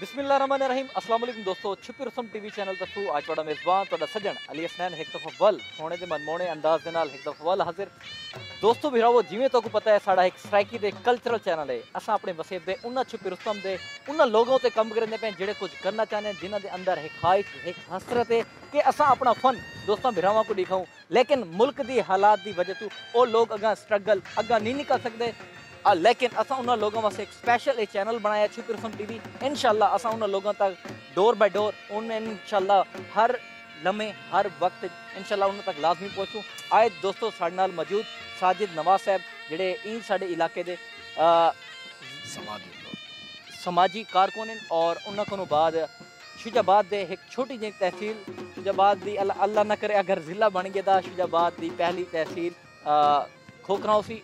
बिस्मिल्लाहिर्रहमानिर्रहीम अस्सलाम वालेकुम दोस्तों, छुपी Rustam TV channel the through अज तुहाडा मेज़बान तुहाडा सजन अली हसनैन एक दफ़ा वल सोने के मनमोहने अंदाज के नाल एक दफ़ा वल हाजिर। दोस्तों भरावो, जिवें तुहानूं पता है साडा एक सराइकी दे कल्चरल चैनल है। असां अपने वसीब दे उन्हां छुपी रुस्तम दे उन्हां लोगों ते कम करने पे जिहड़े कुछ करना चाहते हैं, जिन्हां दे अंदर एक ख्वाहिश एक हसरत है कि असां अपना फन दोस्तों भरावां को दिखाऊं, लेकिन मुल्क दी हालात दी वजह तों ओ लोग अगां स्ट्रगल अगां नहीं निकल सकदे। लेकिन असा उन्होंने लोगों वास्ते एक स्पेशल एक चैनल बनाया छुपी रुस्तम टीवी। इंशाल्लाह असा उन्होंने लोगों तक डोर बाय डोर उन इंशाल्लाह हर लम्हे हर वक्त इंशाल्लाह उन तक लाजमी पहुँचूँ। आए दोस्तों साढ़े नाल मौजूद साजिद नवाज साहब जेडे इन साढ़े इलाके दे समाजी कारकुन और उन्होंने बाद शुजाबाद दे एक छोटी जी तहसील शुजाबाद दी अल्लाह ना करे अगर ज़िला बन गया तो शुजाबाद की पहली तहसील खोखरा उसी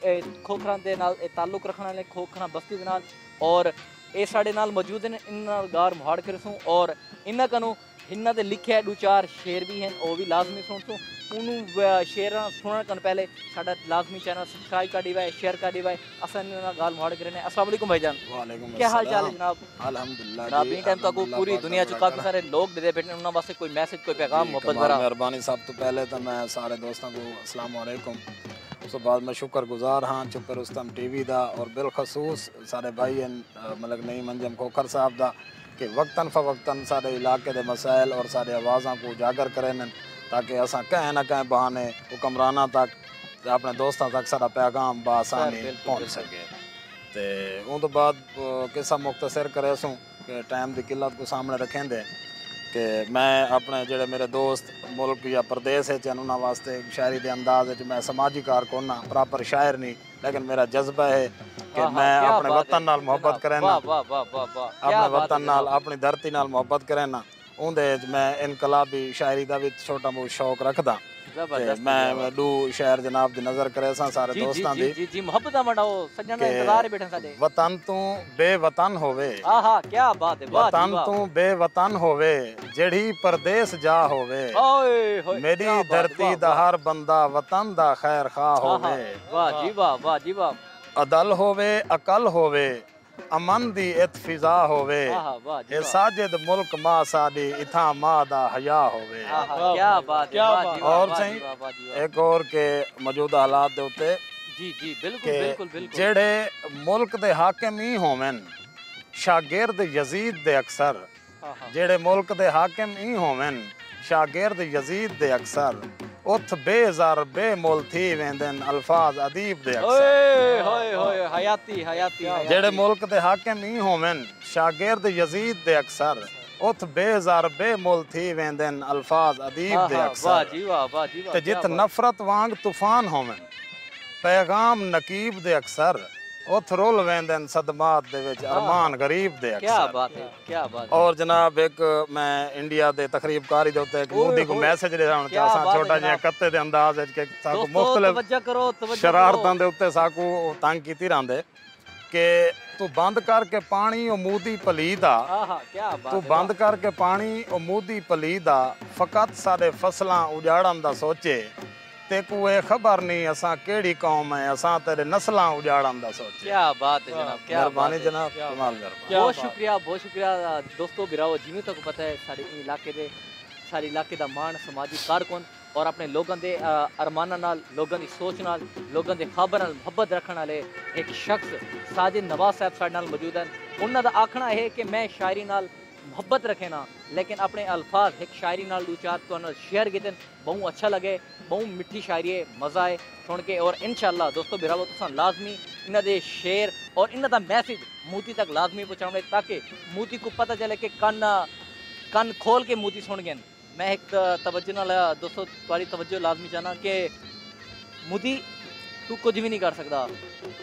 खोखरा के नाल ताल्लुक रखने वाले खोखरा बस्ती के नाल और ये साढ़े नाल मौजूद हैं। इन्हों गार मुहाड़ कर सूँ और इन्हों कनू इन्होंने लिखे दो चार शेर भी हैं, वो भी लाजमी सुनसूँ। उन्होंने शेर सुनने कन पहले साढ़ा लाजमी चैनल सब्सक्राइब कर दिवाए, शेयर कर दिवाए। अस गाल मुहाड़ करने। अस्सलाम वालेकुम भाईजान, क्या हाल चाल है जनाब? अल्हम्दुलिल्लाह जनाब। इन टाइम तक पूरी दुनिया चुका काफ़ी सारे लोग दे बैठे, उन्होंने वास्ते कोई मैसेज कोई पैगाम मोहब्बत भरा? मेहरबानी साहब, तो पहले तो मैं सारे दोस्तों को अस्सलाम वालेकुम। उस बाद मैं शुक्रगुजार हाँ छुपी रुस्तम टीवी दा और बिलखसूस सारे भाई मतलब नई मंजम खोखर साहब दा कि वक्तन फवक्तन सारे इलाके दे मसाइल और सारे आवाज़ा को उजागर करें ताकि असा कहीं ना कहीं बहाने हुक्मराना तक अपने दोस्तों तक सारा पैगाम बआसानी पहुँच सके। तो उन तो बाद किस्सा मुख्तसर करे सूँ कि टाइम की किल्लत को सामने रखें दे कि मैं अपने जोड़े मेरे दोस्त मुल्क या प्रदेश है उन्होंने वास्ते शायरी के अंदाज है। मैं समाजी कारकुन हाँ, प्रॉपर शायर नहीं, लेकिन मेरा जज्बा है कि मैं अपने वतन नाल मोहब्बत करना, अपने वतन नाल अपनी धरती नाल मोहब्बत करना। उनदे मैं इनकलाबी शायरी का भी छोटा बहुत शौक रखदा। मैं दो शायर जनाब दी नज़र करे सारे दोस्तां दी मोहब्बत वंडाओ सजन दा इंतजार बैठे साडे। वतन तू बेवतन होवे, आहा क्या बात है, वतन तू बेवतन होवे जेड़ी परदेश जा होवे, मेरी धरती दा हर बंदा वतन दा खैर खा होवे। वाह जी वाह, वाह जी वाह। अदल होवे अकल होवे अमन दी इत्फिजा होवे, ए साजिद मुल्क माँ साडी इथा माँ दा हया होवे। क्या बात है। और सही एक और के मौजूदा हालात दे उते जी जी बिल्कुल बिल्कुल बिल्कुल जेड़े मुल्क दे हाकिम ही होवन शागिर्द यजीद दे अक्सर, जेड़े मुल्क दे हाकिम ही होवन शागिर्द यजीद दे अक्सर, उथ बेजर बेमोल थी वेंदन अल्फाज अदीब दे अक्सर। होए होए हयाती हयाती। जेड़े मुल्क दे हाकिम ही होवन शागिर्द यजीद दे अक्सर, उथ बेजर बेमोल थी वेंदन अल्फाज अदीब दे अक्सर। वाह जी वाह, वाह जी वाह। ते जित नफरत वांग तूफान होवन पैगाम नकीब दे अक्सर, उथ रोल वेंदन सदमात दे विच अरमान गरीब दे अक्सर। क्या बात है, क्या बात है। और जनाब एक मैं इंडिया दे तकरीबकारी दे उते एक मोदी को मैसेज दे रहण दा छोटा जिहा कत्ते दे अंदाज है कि साकू मुख्तलिफ शरारतां दे उते साकू तंग कीती रहंदे कि तू बंद करके पानी ओ मोदी पलीदा, तू बंद करके पानी ओ मोदी पलीदा, फकत साडे फसलां उजाड़न दा सोचे, तेकू ये खबर नहीं असा केड़ी कौम है असा तेरे नस्लां उजाड़न दा सोच। क्या बात है जनाब, क्या बात है जनाब, कमाल कर। बहुत शुक्रिया, बहुत शुक्रिया दोस्तों बिराओ। जिवें तक पता है सारे इलाके दे सारे इलाके दा मान समाजी कारकुन और अपने लोगों के अरमाना नाल लोगों की सोच नाल लोगों के ख्वाबां नाल मुहब्बत रखने वाले एक शख्स साजिद नवाज साहब साडे नाल मौजूद हैं। उन्हां दा आखना है कि मैं शायरी नाल मुहब्बत रखे ना, लेकिन अपने अल्फाज एक शायरी नाल दो चार तो शेयर कीते बहुत अच्छा लगे, बहुत मिठी शायरी है, मज़ा है सुन के। और इंशाल्लाह दोस्तों बिरावो तुसां लाजमी इन्हां दे शेर और इन्हां दा मैसेज मोदी तक लाजमी पहुँचावे ताकि मोदी को पता चले कि कन खोल के मोदी सुन गए। मैं एक तवज्जो नाल दोस्तों तुहाड़ी तवज्जो लाजमी चाहना कि मोदी तू कुछ भी नहीं कर सकता,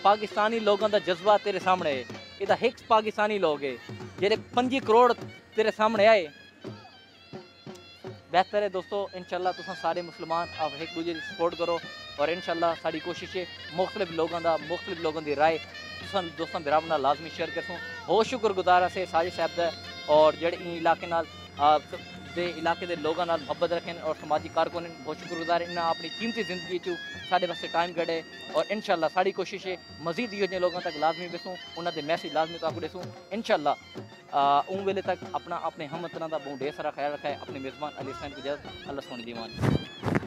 पाकिस्तानी लोगों का जज्बा तेरे सामने है। इहदा एक पाकिस्तानी लोग है जेडे 5 करोड़ तेरे सामने आए। बेहतर है दोस्तों इंशाल्लाह तुम सारे मुसलमान आप एक दूजे की सपोर्ट करो और इंशाल्लाह सारी कोशिश है मुख्तलिफ लोगों की राय दोस्तों बिराम नाल लाजमी शेयर करसूँ। बहुत शुक्रगुजार अस साजिद साहब का और जेडे इलाके नाल दे इलाके दे लोगों नाल मुहब्बत रखें और समाजी कारकुन बहुत शुक्रगुजार इन्हें अपनी कीमती जिंदगी साढ़े वास्ते टाइम कढ़े और इंशाल्लाह सारी कोशिश है मजीद योजना लोगों तक लाजमी बेसूँ उन्होंने मैसेज लाजमी तक देसूँ इंशाल्लाह। उन वेले तक अपना अपने हम वतन का बहुत ढेर सारा ख्याल रखा है। अपने मेज़बान अली हुसैन की इजाज़त, अल्लाह सोनी दीवान।